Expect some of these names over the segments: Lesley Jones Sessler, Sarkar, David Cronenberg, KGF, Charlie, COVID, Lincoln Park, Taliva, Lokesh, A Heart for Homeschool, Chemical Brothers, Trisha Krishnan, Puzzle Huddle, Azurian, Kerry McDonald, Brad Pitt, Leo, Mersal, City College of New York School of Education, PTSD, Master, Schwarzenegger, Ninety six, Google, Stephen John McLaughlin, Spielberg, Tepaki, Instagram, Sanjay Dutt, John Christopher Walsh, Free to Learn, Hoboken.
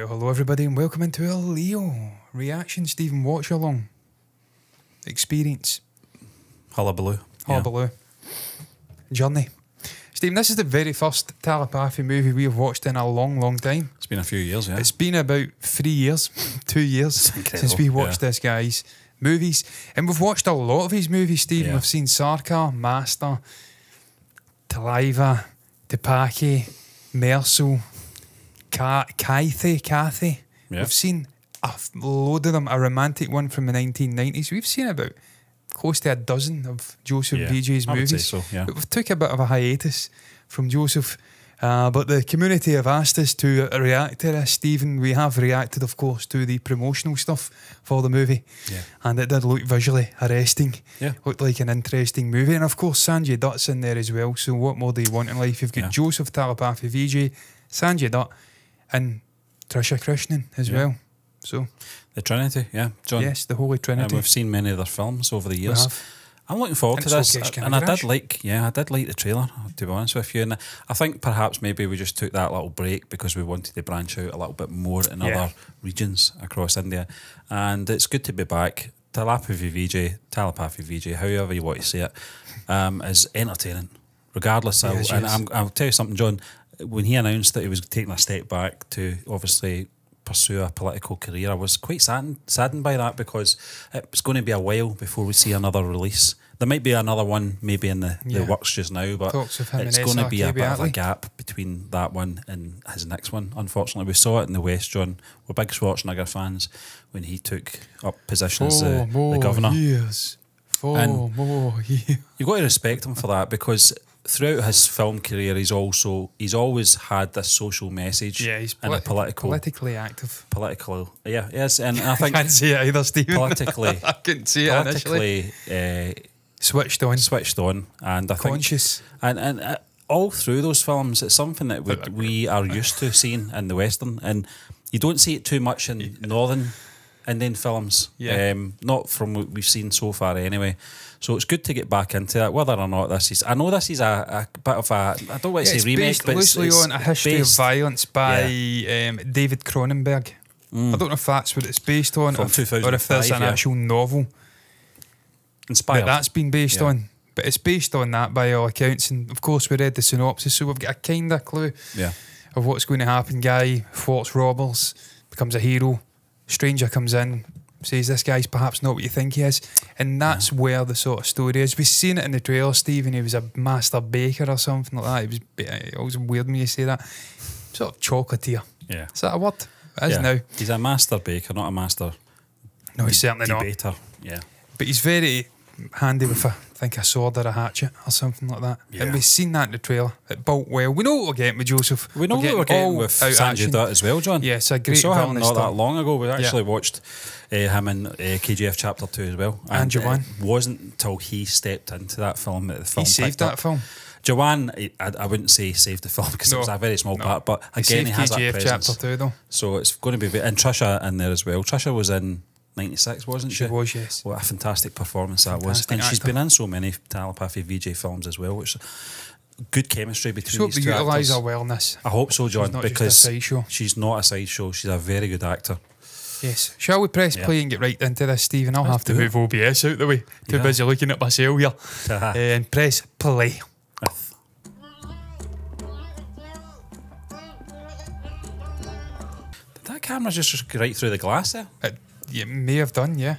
Well, hello everybody and welcome into our Leo reaction Stephen watch along experience. Hullabaloo. Hullabaloo. Yeah. Journey. Stephen, this is the very first Thalapathy movie we have watched in a long, long time. It's been a few years, yeah. It's been about 3 years, 2 years since we watched this guy's movies. And we've watched a lot of his movies, Stephen. Yeah. We've seen Sarkar, Master, Taliva, Tepaki, Mersal. Kathy. Yep. We've seen a load of them. A romantic one from the 1990s. We've seen about close to a dozen of Joseph Vijay's movies. I would say so, yeah. But we've took a bit of a hiatus from Joseph, but the community have asked us to react to this, Stephen. We have reacted, of course, to the promotional stuff for the movie, and it did look visually arresting. Yeah. Looked like an interesting movie, and of course Sanjay Dutt's in there as well. So what more do you want in life? You've got Joseph Thalapathy Vijay, Sanjay Dutt and Trisha Krishnan as well. So the Trinity, John. Yes, the Holy Trinity. We've seen many of their films over the years. I'm looking forward to this. Lokesh, and I did like the trailer, to be honest with you. And I think perhaps maybe we just took that little break because we wanted to branch out a little bit more in other regions across India. And it's good to be back. Thalapathy Vijay, however you want to say it, is entertaining. Regardless, I'll tell you something, John. When he announced that he was taking a step back to obviously pursue a political career, I was quite saddened by that because it's going to be a while before we see another release. There might be another one maybe in the works just now, but it's going to be a bit of a gap between that one and his next one. Unfortunately, we saw it in the West, John. We're big Schwarzenegger fans when he took up position as the governor. You've got to respect him for that because throughout his film career, he's always had this social message. Yeah, he's and a politically active. Political, yes, and I think I can't see it either, Stephen. Politically, I couldn't see it initially. Switched on, and I conscious, think, and all through those films, it's something that we are used to seeing in the Western, and you don't see it too much in Northern Indian films. Yeah, not from what we've seen so far, anyway. So it's good to get back into that, whether or not this is... I know this is a bit of a... I don't want to say remake, but it's loosely on A History of Violence by David Cronenberg. I don't know if that's what it's based on, from 2005, or if there's an actual novel inspired. That's been based on. But it's based on that by all accounts, and of course we read the synopsis, so we've got a kind of clue of what's going to happen. Guy thwarts robbers, becomes a hero, stranger comes in, says this guy's perhaps not what you think he is, and that's where the sort of story is. We've seen it in the trailer, Stephen. He was a master baker or something like that. It always weird when you say that. Sort of chocolatier. Yeah, is that a word? It is now. He's a master baker, not a master. No, he's certainly debater. Not. Yeah, but he's very handy with a sword or a hatchet or something like that. Yeah. And we've seen that in the trailer. It built well. We know what we're getting with Joseph. We know what we're getting with Sanjay Dutt as well, John. Yes, a great. We saw him not that long ago. We actually watched him in KGF Chapter 2 as well. And Jawan. It wasn't until he stepped into that film that the film he saved that film. Jawan, I wouldn't say saved the film because it was a very small part, but again he has KGF that presence. Chapter 2 though. So it's going to be, and Trisha in there as well. Trisha was in 96, wasn't she? She was, yes. What a fantastic performance that was. And she's been in so many Thalapathy Vijay films as well, which good chemistry between these two actors. I hope they utilise her wellness. I hope so, John, because she's not a sideshow. She's a very good actor. Yes. Shall we press play and get right into this, Stephen? I'll have to move OBS out the way. Too busy looking at myself here. And press play. Did that camera just right through the glass there? You may have done, yeah.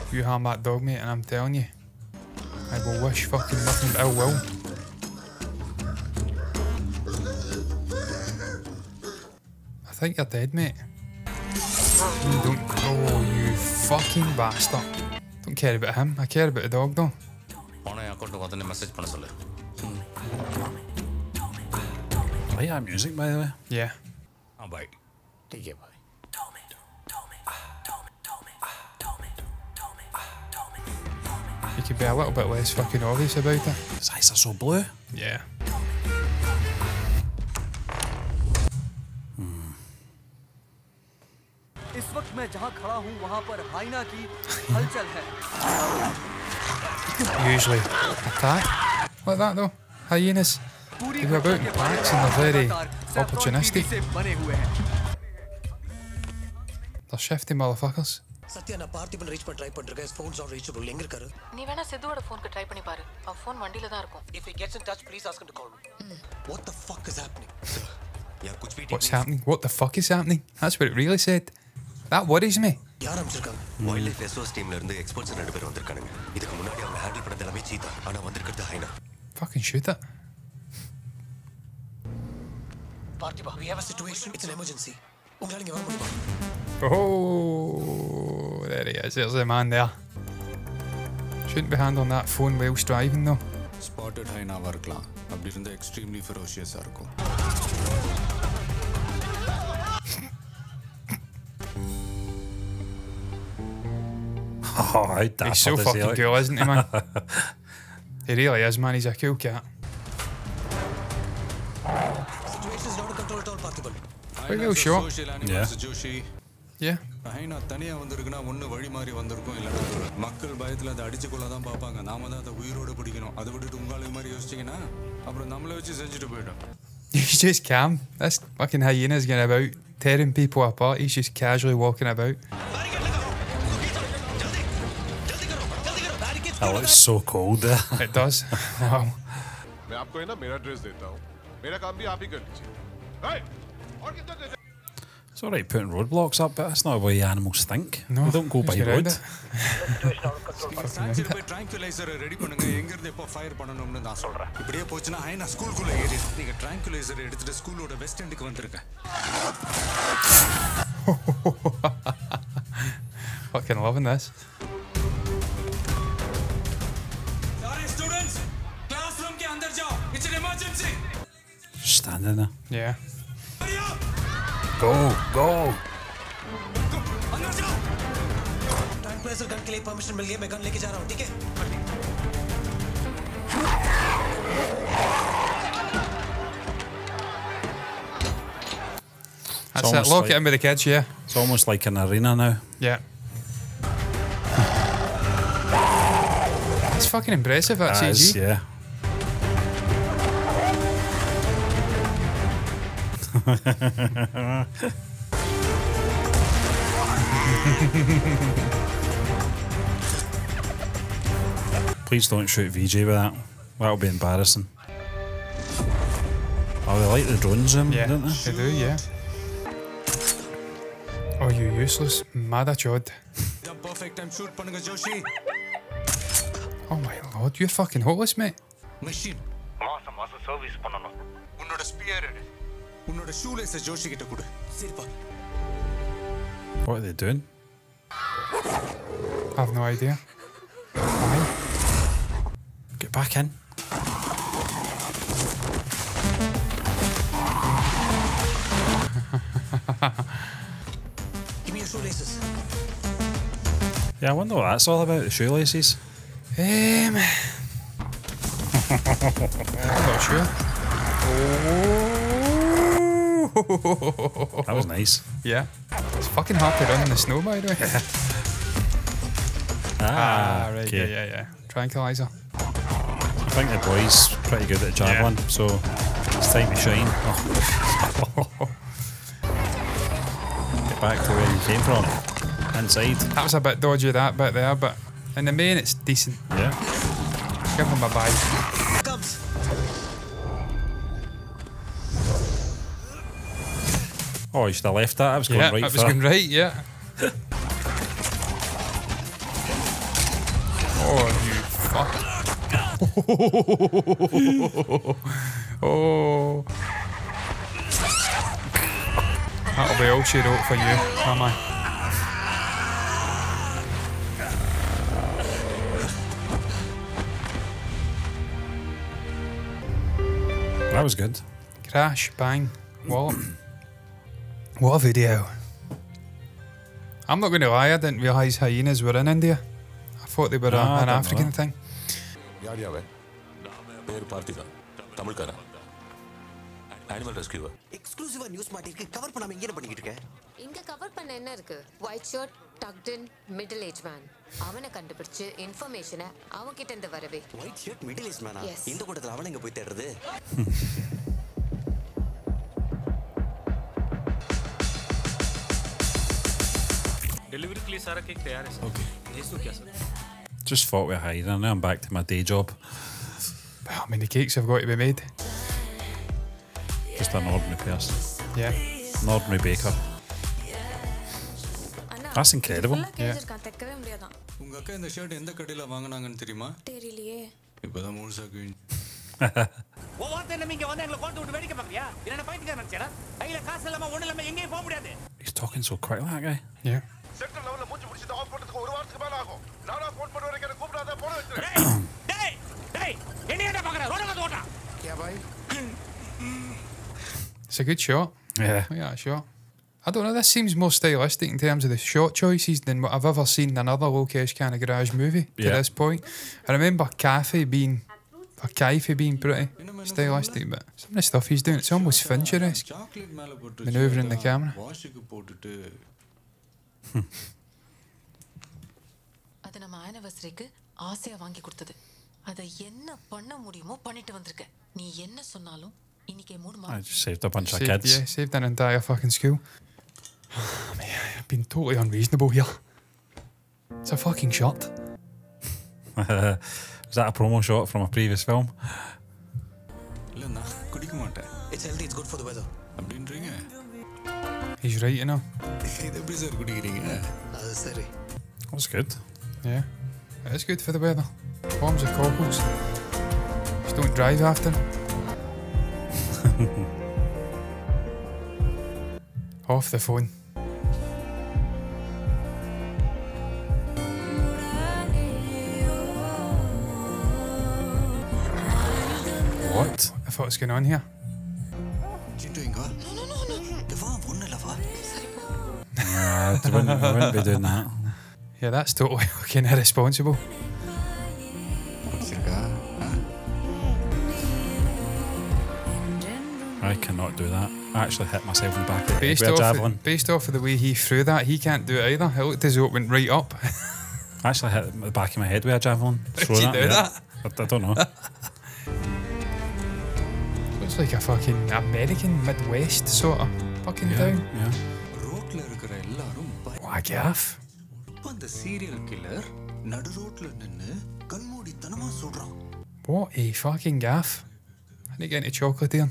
If you harm that dog, mate, and I'm telling you, I will wish fucking nothing but ill will. I think you're dead, mate. You don't. Oh, you fucking bastard. Don't care about him. I care about the dog, though. I like that music, by the way. Yeah. I'll bite. Take it, boy. You could be a little bit less fucking obvious about it. His eyes are so blue. Yeah. Usually attack like that though. Hyenas, they go about in packs and they're very opportunistic. They're shifty motherfuckers. If he gets in touch, please ask him to call me. What the fuck is happening? What's happening? What the fuck is happening? That's what it really said. That worries me. Fucking shoot that. We have a situation. It's an emergency. Oh, there he is. There's the man there. Shouldn't be handling that phone whilst driving though. Spotted hyena varkla. Abdirunda extremely ferocious arko. Oh, he's so fucking cool, isn't he, man? He really is, man. He's a cool cat. Situation is not controlled at all possible. Pretty well shot. Yeah. Yeah. He's just calm. This fucking hyena's going about tearing people apart. He's just casually walking about. That looks so cold there. It does. Wow. It's alright putting roadblocks up, but that's not the way animals think. No, they don't go by road. Fucking loving this. It's an emergency. Standing there. Yeah. Go, go. That's it. Lock it in with the kids. Yeah. It's almost like an arena now. Yeah. It's fucking impressive. That CG. Is, yeah. Please don't shoot Vijay with that. That'll be embarrassing. Oh, they like the drones in, yeah, don't they? They do, yeah. Oh, you useless madachod. Oh my lord, you're fucking hopeless, mate. Machine. What are they doing? I have no idea. Why? Get back in. Give me your shoelaces. Yeah, I wonder what that's all about, the shoelaces. I'm not sure. Oh. That was nice. Yeah. It's fucking hard to run in the snow, by the way. Ah, right, okay. Yeah. Tranquilizer. I think the boy's pretty good at javelin, yeah. So it's time to shine. Get back to where you came from. Inside. That was a bit dodgy, that bit there, but in the main, it's decent. Yeah. Give him a bite. Oh, you should have left that. I was going right for it. I was going right, yeah. Oh, you fuck. Oh. That'll be all she wrote for you, am I? That was good. Crash, bang, wallop. What a video. I'm not going to lie, I didn't realise hyenas were in India. I thought they were an African thing. Animal rescuer. Exclusive news cover cover white shirt, tucked in, middle-aged man. Information white shirt, middle-aged man. Yes. Delivery के लिए सारा cake तैयार है sir. Just thought we're hiding. Now I'm back to my day job. How many cakes have got to be made? Just an ordinary person. Yeah. An ordinary baker. That's incredible. Yeah. He's talking so quick, that guy. Yeah. It's a good shot. Yeah. Yeah, sure. I don't know, this seems more stylistic in terms of the shot choices than what I've ever seen in another Lokesh kind of garage movie to this point. I remember Kafe being pretty stylistic, but some of the stuff he's doing, it's almost Fincher-esque. Manoeuvring the camera. I just saved a bunch of kids. Yeah, saved an entire fucking school. Man, I've been totally unreasonable here. It's a fucking shot. Was that a promo shot from a previous film? It's healthy, it's good for the weather. I'm doing drinking. He's right, you know. That's good. Yeah, it is good for the weather. Bombs and cockles. Just don't drive after. Off the phone. What the fuck's going on here? I wouldn't be doing that. Yeah, that's totally fucking irresponsible. I cannot do that. I actually hit myself in the back of the head with a javelin. Based off of the way he threw that, he can't do it either. It looked as though it went right up. I actually hit the back of my head with a javelin. How did you do that? I don't know. Looks like a fucking American Midwest sort of fucking town. Yeah. Wagaff. What a fucking gaff. I need to get into chocolate then.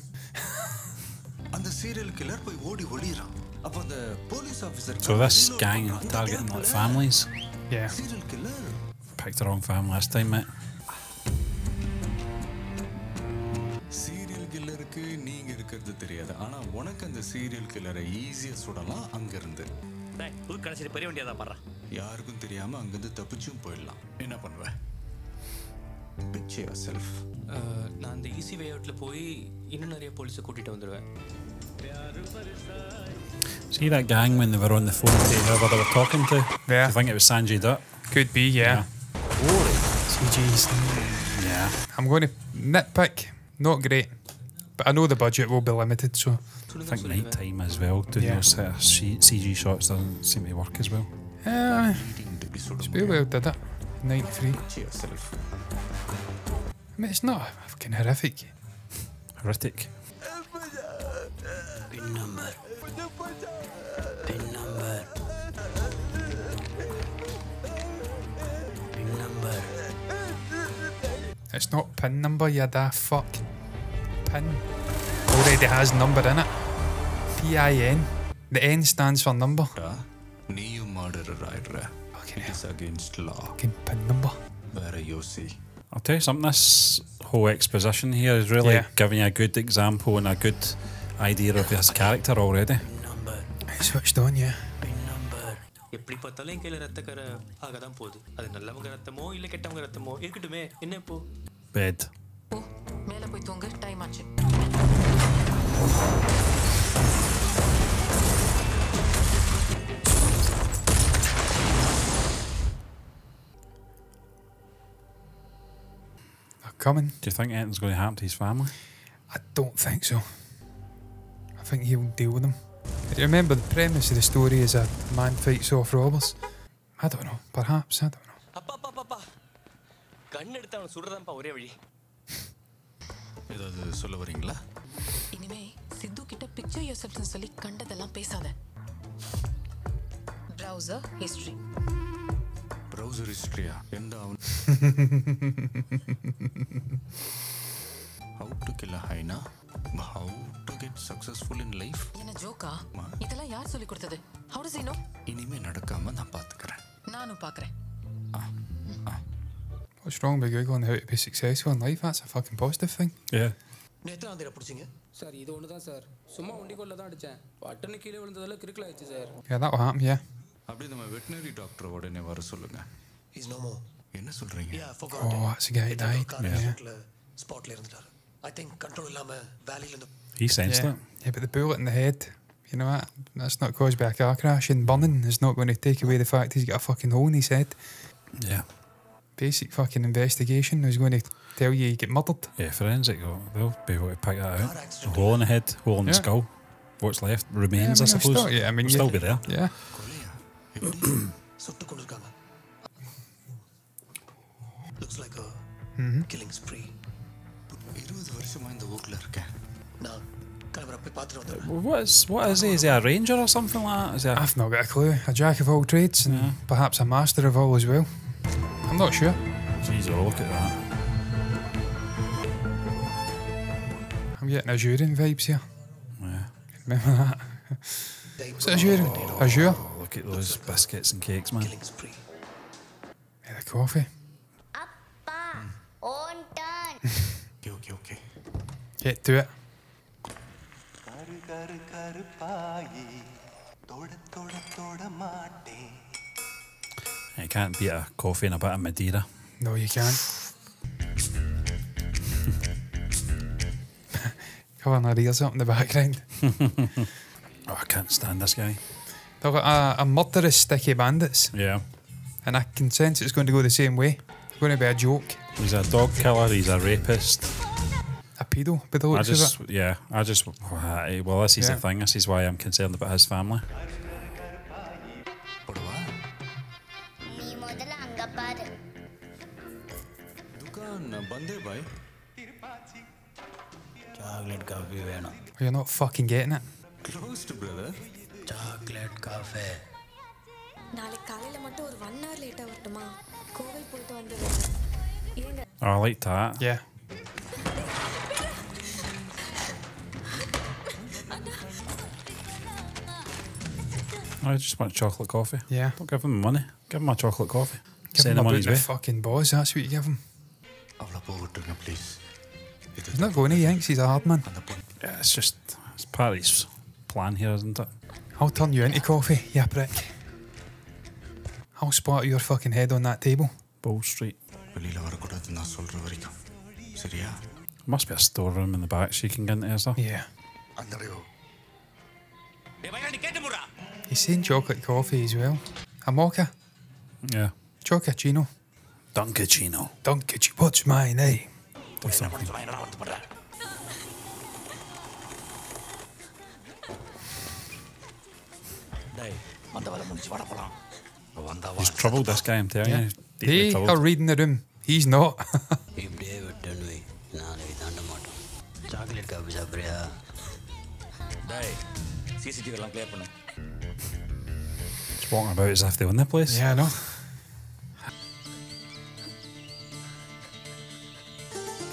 So this gang are targeting like families. Yeah. Picked the wrong family last time, mate. Picture yourself. I'm the easy way out. See that gang when they were on the phone to whoever they were talking to? Yeah. Do you think it was Sanjay Dutt? Could be, yeah. CGs. Yeah. I'm going to nitpick. Not great. But I know the budget will be limited, so. I think night time as well. Doing those CG shots doesn't seem to work as well. Yeah. Spielberg did it. 93. I mean, it's not fucking horrific. Horrific. Pin number. Pin number. Pin number. It's not pin number, you daft fuck. Pin already has number in it. PIN. The N stands for number. New murderer, right? It's against law. Pin number. I'll tell you something, this whole exposition here is really giving you a good example and a good idea of this character already. I switched on, yeah. Bed. coming. Do you think anything's going to happen to his family? I don't think so. I think he'll deal with them. Remember, the premise of the story is a man fights off robbers. I don't know, perhaps, I don't know. Browser history. Browser history. How to kill a hyena? How to get successful in life? Yana joka. Itella yaar solli kodutade? How does he know? Inime nadakama na paathukuren. Nanu paakren. What's wrong with Google on how to be successful in life? That's a fucking positive thing. Yeah. Netha andira pudicheenga. Sir, idu onnu dhaan sir. Summa undikolla dhaan adichen. Pattanu keele vilundadala crickle aichu sir. Yeah, that will happen, yeah. Appadi nama veterinary doctor oda ne varu solunga. He's no more. Enna solreenga? Yeah, forgot. Oh, that's a guy who died. Yeah. Spot I think control valley. He sensed that. Yeah, but the bullet in the head, you know what? That's not caused by a car crash, and burning is not going to take away the fact he's got a fucking hole in his head. Yeah. Basic fucking investigation is going to tell you get murdered. Yeah, forensic, they'll be able to pick that out. A hole in the head, hole in the skull. What's left remains, I suppose. Still, yeah, I mean, we'll still be there. Yeah. Looks like a killing spree. What is he? Is he a ranger or something like that? Is he I've not got a clue. A jack of all trades and perhaps a master of all as well. I'm not sure. Jeez, oh, look at that. I'm getting Azurian vibes here. Yeah. Remember that? Is it Azurian? Oh, Azure? Oh, look at those biscuits and cakes, man. Yeah, the coffee. Appa, on turn. Okay. Get to it. You can't beat a coffee and a bit of Madeira. No, you can't. Covering our ears up in the background. Oh, I can't stand this guy. They've got a murderous sticky bandits. Yeah. And I can sense it's going to go the same way. It's going to be a joke. He's a dog killer, he's a rapist. A pedo, but the looks of it. Yeah, I just... Well, this is the thing. This is why I'm concerned about his family. You're not fucking getting it. Closed, brother. Chocolate coffee. Oh, I like that. Yeah. I just want chocolate coffee. Yeah. Don't give him money. Give him a chocolate coffee. Give him money to the fucking boss. That's what you give him. He's not going to Yanks. He's a hard man. Yeah, it's just it's part of his plan here, isn't it? I'll turn you into coffee, you prick. I'll spot your fucking head on that table. Ball Street. Must be a storeroom in the back, so you can get into there, sir. Yeah. He's saying chocolate coffee as well. A mocha. Yeah. Chocochino. Dunkachino. Dunkachino. What's my name? He's troubled, this guy, I'm telling you. They are reading the room. He's not. Chocolate cup is just walking about as if they own the place. Yeah, I know.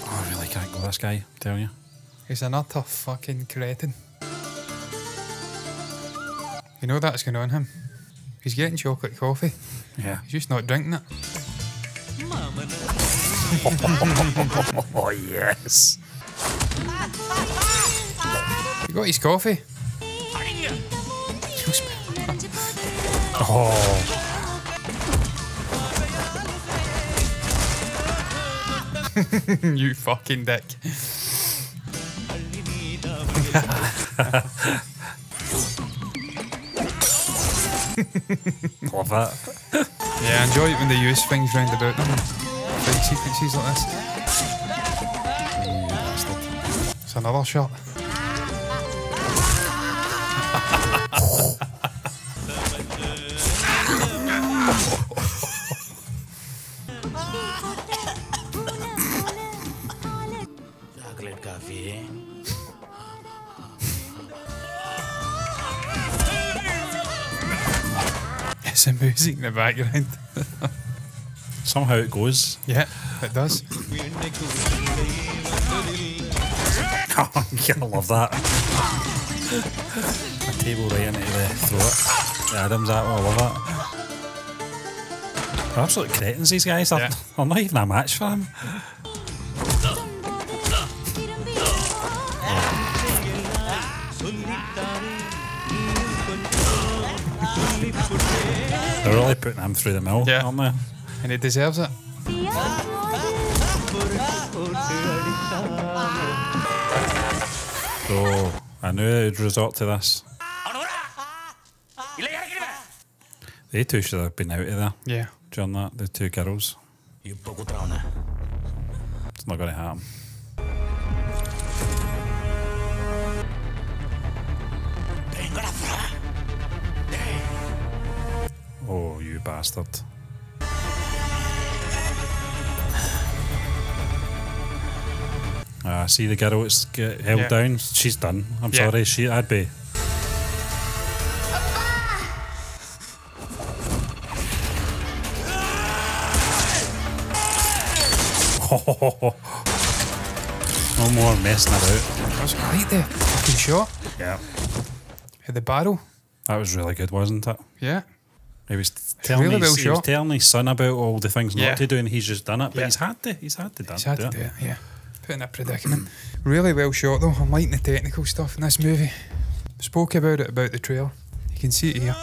Oh, I really can't go this guy, I'm telling you. He's an utter fucking cretin. You know that's going on him. He's getting chocolate coffee. Yeah. He's just not drinking it. Oh, yes. He got his coffee. Oh. You fucking dick. Love that. Yeah, I enjoy it when they use things round about them. Big sequences like this. That's another shot. It's amazing in the background. Somehow it goes. Yeah, it does. Oh, yeah, I love that. A table right into the throat. The Adam's apple, I love that. They're absolute cretins, these guys. Yeah. I'm not even a match for them. They're really putting him through the mill, yeah, aren't they? And he deserves it. Oh, I knew they would resort to this. They two should have been out of there. Yeah. During that, the two girls. It's not going to happen. Oh, you bastard. Ah, see the girl that's get held down? She's done. I'm sorry, I'd be. No more messing about. That was great, the fucking shot. Yeah. At the barrel. That was really good, wasn't it? Yeah. He was telling his son about all the things not to do, and he's just done it. But he's had to do it. Yeah, put in a predicament. Really well shot though. I'm liking the technical stuff in this movie. Spoke about it about the trailer. You can see it here.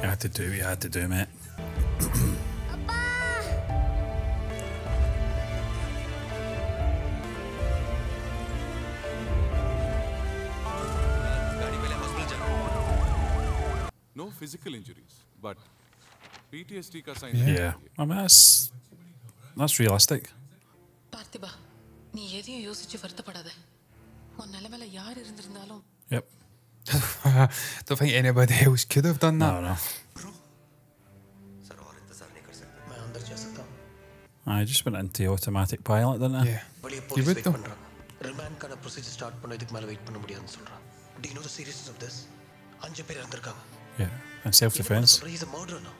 You had to do what you had to do, mate. Physical injuries, but PTSD ka sign. Yeah, I mean that's realistic. Yep. I don't think anybody else could have done that. No. I just went into automatic pilot, didn't I? Yeah. You would though. Do you know the seriousness of this? Yeah, and self-defense. He's a murderer now.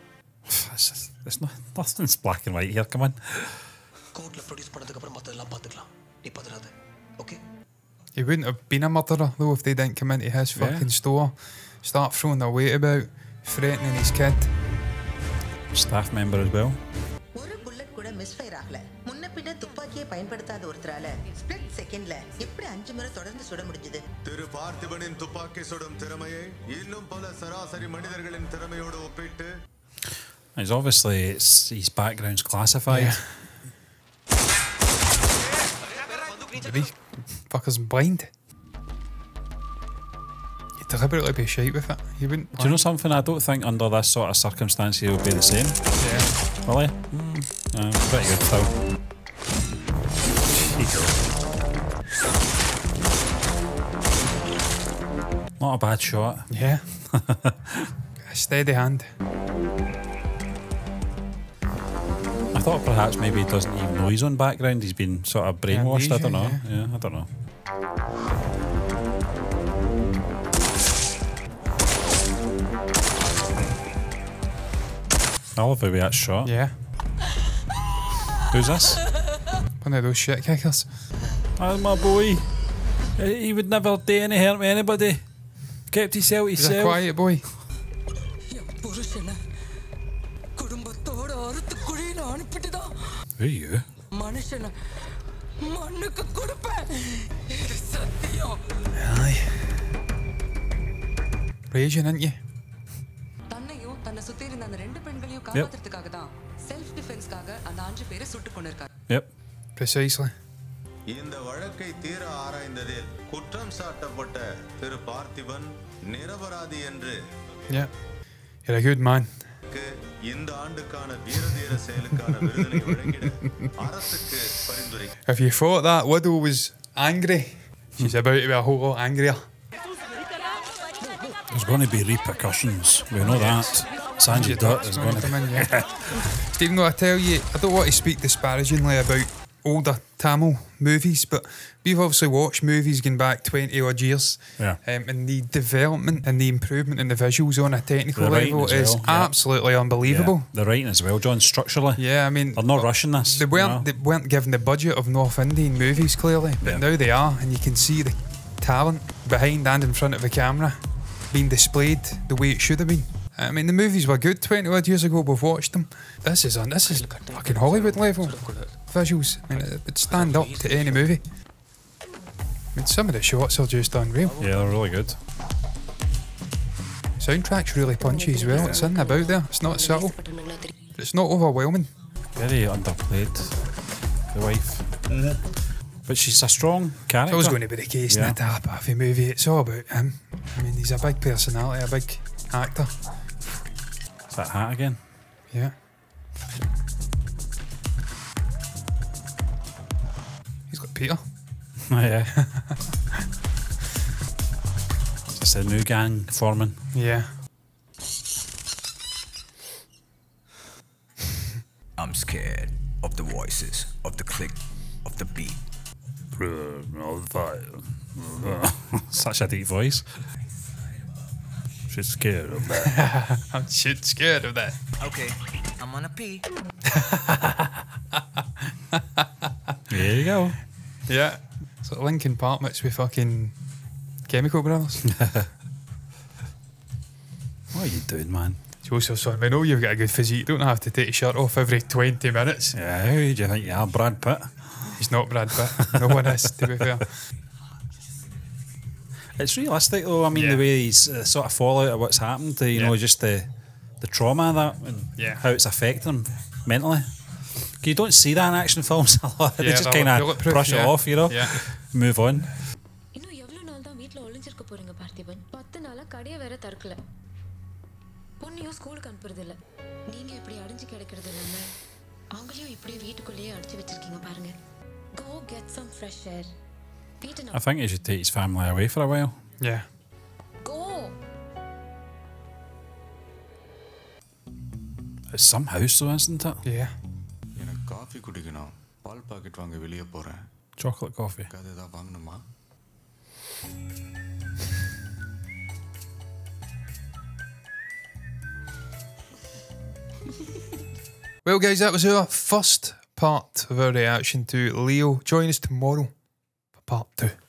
There's nothing's black and white here. Come on. He wouldn't have been a murderer though if they didn't come into his fucking store, start throwing their weight about, threatening his kid. Staff member as well. It's obviously his background's classified. These fuckers blind. He'd deliberately be shite with it. He wouldn't. Do you know something? I don't think under this sort of circumstance he would be the same. Yeah. Will he? Pretty good though. Not a bad shot. Yeah. A steady hand. I thought perhaps maybe he doesn't even know his own background. He's been sort of brainwashed. Amnesia, I don't know. Yeah, I don't know. I love the way that's shot. Yeah. Who's this? One of those shit kickers. That's my boy. He would never do any harm to anybody. Kept himself himself. He's a quiet boy. Who are you? Aye. Raging, ain't you? Yep. Yep. Precisely. Yeah. You're a good man. வீரர்களுக்கு இந்த ஆண்டுக்கான வீரதீர செயலுக்கான விருதினை வழங்கிட அரசுக்கு பரிந்துரை. If you thought that Widow was angry, she's about to be a whole lot angrier. There's going to be repercussions. We know that. Sanjay Dutt is going to come in. Stephen, I tell you, I don't want to speak disparagingly about older Tamil movies, but we've obviously watched movies going back 20-odd years, yeah. And the development and the improvement in the visuals on a technical level is absolutely unbelievable. Yeah. The writing as well, John, structurally. Yeah, I mean, they're not rushing this. They weren't given the budget of North Indian movies, clearly, but now they are, and you can see the talent behind and in front of the camera being displayed the way it should have been. I mean, the movies were good 20-odd years ago. We've watched them. This is fucking Hollywood level visuals. I mean, it would stand up to any movie. I mean, some of the shots are just unreal. Yeah, they're really good. Soundtrack's really punchy as well. It's in and about there. It's not subtle. It's not overwhelming. Very underplayed. The wife. But she's a strong character. It's always going to be the case in a Thalapathy movie. It's all about him. I mean, he's a big personality, a big actor. That hat again. Yeah. He's got Peter. Oh yeah. It's a new gang forming. Yeah. I'm scared of the voices, of the click, of the beat. Such a deep voice. She's scared of that. I'm shit scared of that. Okay, I'm gonna pee. There you go. Yeah. It's like Lincoln Park mixed with fucking Chemical Brothers. What are you doing, man? Joseph, son, I know you've got a good physique. You don't have to take your shirt off every 20 minutes. Yeah, who do you think you are, Brad Pitt? He's not Brad Pitt. No one is, to be fair. It's realistic though, I mean the way he's sort of fallout of what's happened, you know, just the trauma of that and how it's affecting him mentally. You don't see that in action films a lot, they just kind of brush it off, you know, move on. Go get some fresh air. I think he should take his family away for a while. Yeah. Go. It's some house though, isn't it? Yeah. Chocolate coffee. Well guys, that was our first part of our reaction to Leo. Join us tomorrow. Part 2.